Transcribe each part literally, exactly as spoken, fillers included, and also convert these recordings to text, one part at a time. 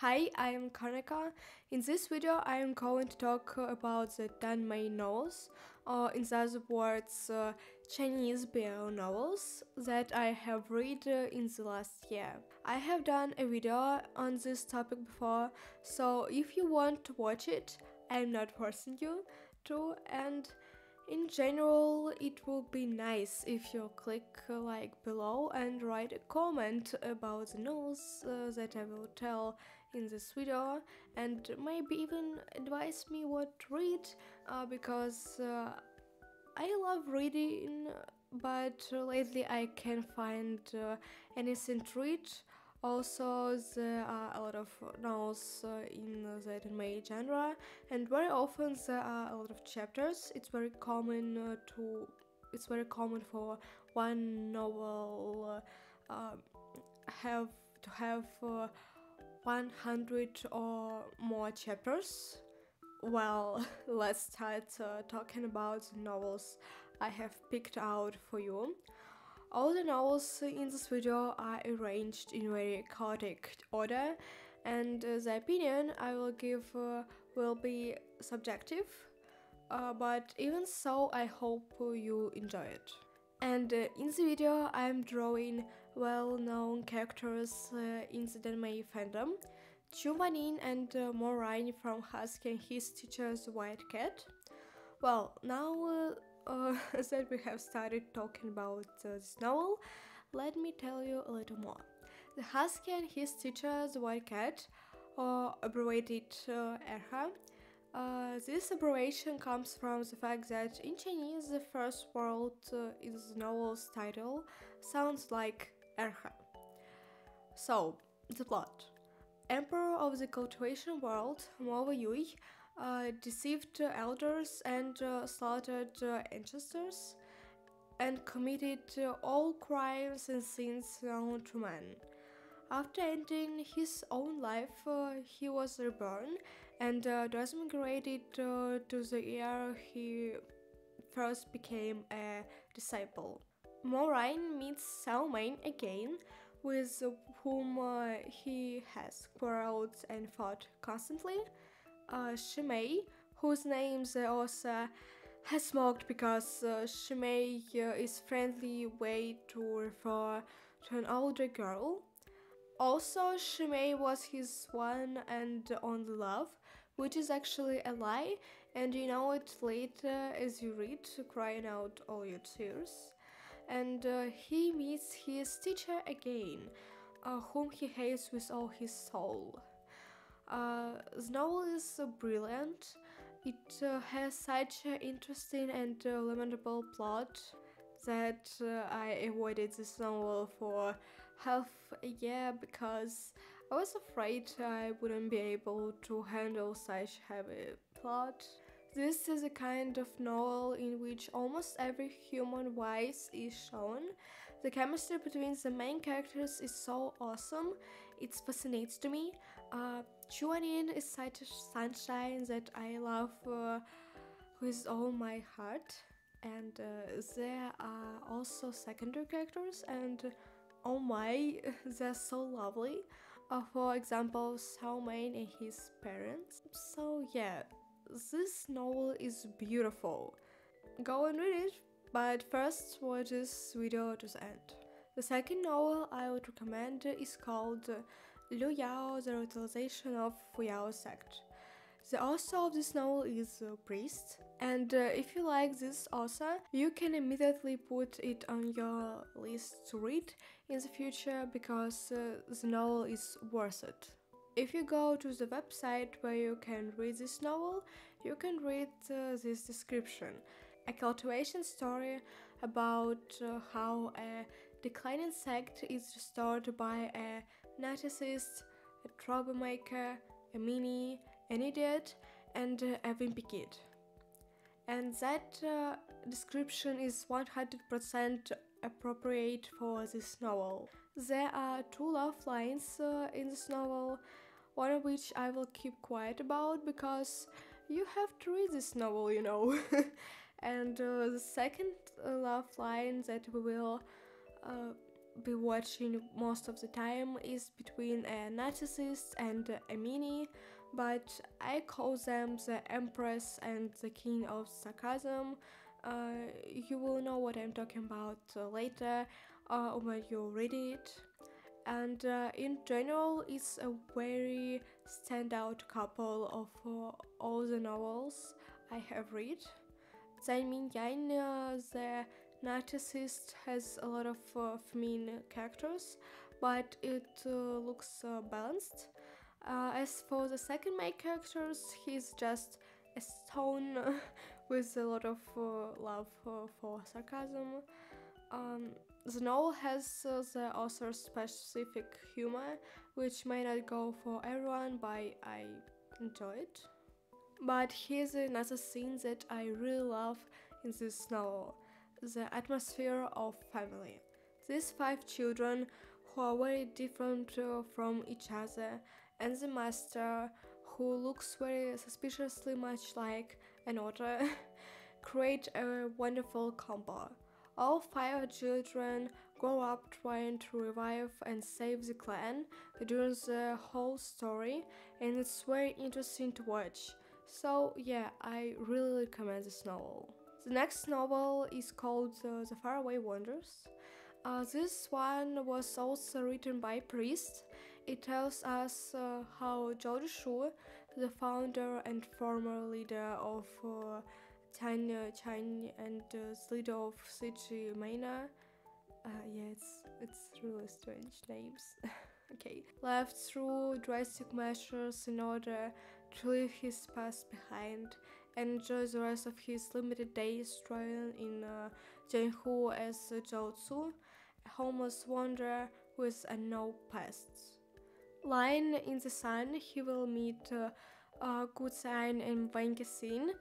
Hi, I am Koneka. In this video I am going to talk about the Danmei novels, or in other words, uh, Chinese B L novels that I have read uh, in the last year. I have done a video on this topic before, so if you want to watch it, I am not forcing you to, and in general, it would be nice if you click uh, like below and write a comment about the news uh, that I will tell in this video, and maybe even advise me what to read, uh, because uh, I love reading, but lately I can't find uh, anything to read. Also, there are a lot of novels uh, in the Danmei genre, and very often there are a lot of chapters. It's very common uh, to, it's very common for one novel uh, uh, have to have uh, one hundred or more chapters. Well, let's start uh, talking about the novels I have picked out for you. All the novels in this video are arranged in very chaotic order, and uh, the opinion I will give uh, will be subjective, uh, but even so I hope you enjoy it. And uh, in the video I am drawing well-known characters uh, in the Danmei fandom: Chu Wanning and uh, Moraine from Husky and His Teacher's White Cat. Well, now uh, Uh, that we have started talking about uh, this novel, let me tell you a little more. The Husky and His Teacher's White Cat, or abbreviated uh, E R H A. Uh, this abbreviation comes from the fact that in Chinese the first word uh, in the novel's title sounds like E R H A. So, the plot. Emperor of the cultivation world, Mo Yu, Uh, deceived uh, elders and uh, slaughtered uh, ancestors, and committed uh, all crimes and sins known to man. After ending his own life, uh, he was reborn and uh, transmigrated uh, to the year he first became a disciple. Moraine meets Salmain again, with whom uh, he has quarreled and fought constantly. Uh, Shimei, whose name the author has smoked because uh, Shimei uh, is a friendly way to refer to an older girl. Also, Shimei was his one and only love, which is actually a lie, and you know it later as you read, crying out all your tears. And uh, he meets his teacher again, uh, whom he hates with all his soul. Uh, the novel is uh, brilliant. It uh, has such an interesting and uh, lamentable plot that uh, I avoided this novel for half a year because I was afraid I wouldn't be able to handle such heavy plot. This is a kind of novel in which almost every human vice is shown. The chemistry between the main characters is so awesome, it fascinates to me. Uh, Chu Wanning is such a sunshine that I love uh, with all my heart. And uh, there are also secondary characters, and oh my, they're so lovely. Uh, for example, Xiaomei and his parents. So yeah. This novel is beautiful. Go and read it, but first watch this video to the end. The second novel I would recommend is called Liu Yao: The Revitalization of Fuyao Sect. The author of this novel is Priest, and uh, if you like this author, you can immediately put it on your list to read in the future, because uh, the novel is worth it. If you go to the website where you can read this novel, you can read uh, this description. A cultivation story about uh, how a declining sect is restored by a narcissist, a troublemaker, a meanie, an idiot, and uh, a wimpy kid. And that uh, description is one hundred percent appropriate for this novel. There are two love lines uh, in this novel, one of which I will keep quiet about because you have to read this novel, you know. And uh, the second love line that we will uh, be watching most of the time is between a narcissist and a meanie, but I call them the Empress and the King of Sarcasm. Uh, you will know what I'm talking about uh, later uh, when you read it. And uh, in general, it's a very standout couple of uh, all the novels I have read. Zai Min Yin, uh, the narcissist, has a lot of uh, feminine characters, but it uh, looks uh, balanced. Uh, as for the second main characters, he's just a stone with a lot of uh, love uh, for sarcasm. Um, the novel has uh, the author's specific humor, which may not go for everyone, but I enjoy it. But here's another scene that I really love in this novel: the atmosphere of family. These five children, who are very different uh, from each other, and the master, who looks very suspiciously much like an otter, create a wonderful combo. All five children grow up trying to revive and save the clan during the whole story, and it's very interesting to watch. So yeah, I really recommend this novel. The next novel is called uh, The Faraway Wanderers. Uh, this one was also written by Priest. It tells us uh, how Zhou Zu, the founder and former leader of uh, Chan Yu and uh, the leader of Siji Maina, uh, yeah, it's, it's really strange names, okay, left through drastic measures in order to leave his past behind and enjoy the rest of his limited days drawing in uh, Jianghu as Zhou Zu, a homeless wanderer with a no past. Lying in the sun, he will meet uh, Uh, Kuzan and Vankithin.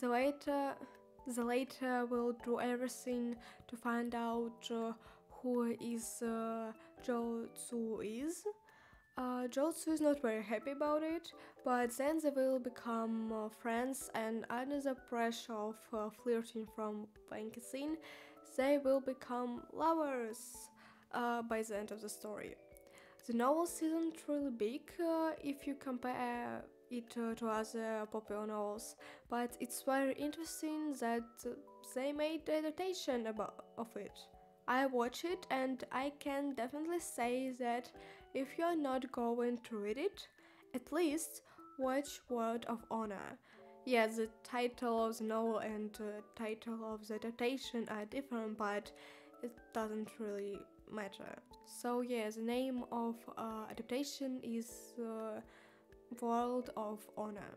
The latter, the latter will do everything to find out uh, who is uh, Zhou Zu is. Uh, Zhou Zu is not very happy about it, but then they will become uh, friends, and under the pressure of uh, flirting from Vankithin, they will become lovers uh, by the end of the story. The novel isn't really big uh, if you compare it uh, to other popular novels, but it's very interesting that uh, they made an adaptation about of it. I watch it, and I can definitely say that if you're not going to read it, at least watch Word of Honor. Yeah, the title of the novel and uh, title of the adaptation are different, but it doesn't really matter. So yeah, the name of uh, adaptation is uh, World of Honor.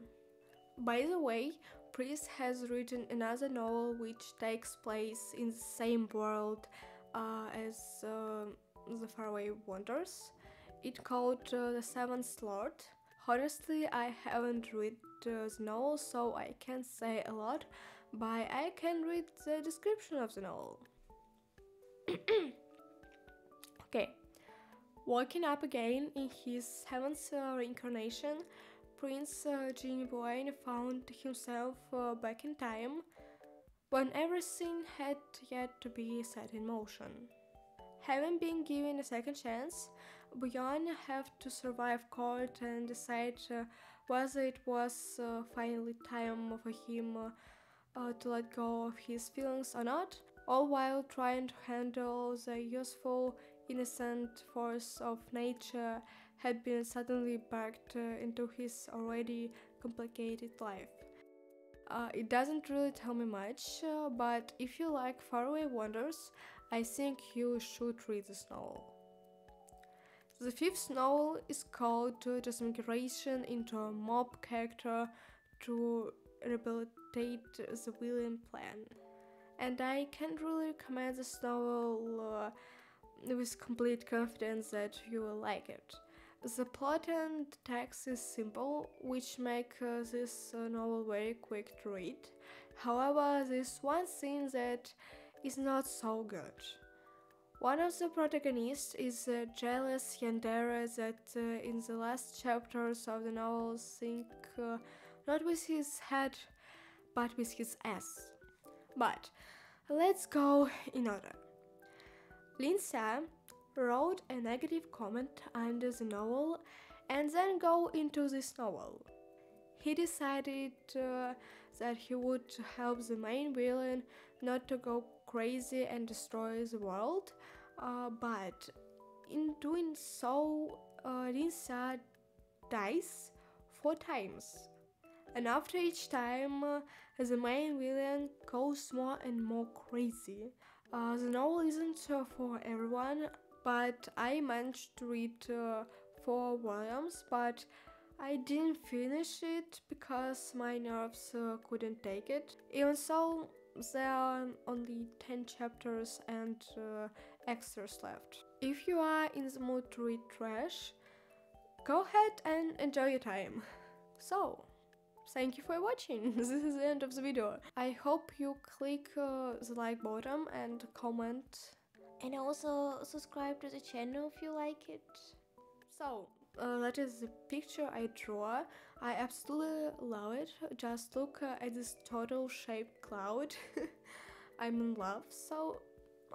By the way, Priest has written another novel which takes place in the same world uh, as uh, The Faraway Wanderers. It's called uh, The Seventh Lord. Honestly, I haven't read uh, the novel, so I can't say a lot, but I can read the description of the novel. Okay. Waking up again in his seventh uh, reincarnation, Prince uh, Ginny Buoyne found himself uh, back in time, when everything had yet to be set in motion. Having been given a second chance, Buoyne had to survive court and decide uh, whether it was uh, finally time for him uh, uh, to let go of his feelings or not, all while trying to handle the useful, innocent force of nature had been suddenly backed uh, into his already complicated life. Uh, it doesn't really tell me much, uh, but if you like Faraway Wanderers, I think you should read this novel. The fifth novel is called Transmigration into a Mob Character to Rehabilitate the Villain Plan, and I can't really recommend this novel uh, with complete confidence that you will like it. The plot and text is simple, which make uh, this uh, novel very quick to read. However, there's one thing that is not so good. One of the protagonists is a jealous Yandere that uh, in the last chapters of the novel think uh, not with his head, but with his ass. But let's go in order. Lincia, wrote a negative comment under the novel and then go into this novel. He decided uh, that he would help the main villain not to go crazy and destroy the world, uh, but in doing so, uh, Lincia dies four times. And after each time, uh, the main villain goes more and more crazy. Uh, the novel isn't uh, for everyone, but I managed to read uh, four volumes, but I didn't finish it because my nerves uh, couldn't take it. Even so, there are only ten chapters and uh, extras left. If you are in the mood to read trash, go ahead and enjoy your time. So, thank you for watching, this is the end of the video. I hope you click uh, the like button and comment. And also subscribe to the channel if you like it. So, uh, that is the picture I draw. I absolutely love it, just look uh, at this turtle shaped cloud. I'm in love, so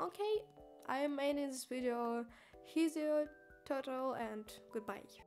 okay. I made this video, here's your turtle and goodbye.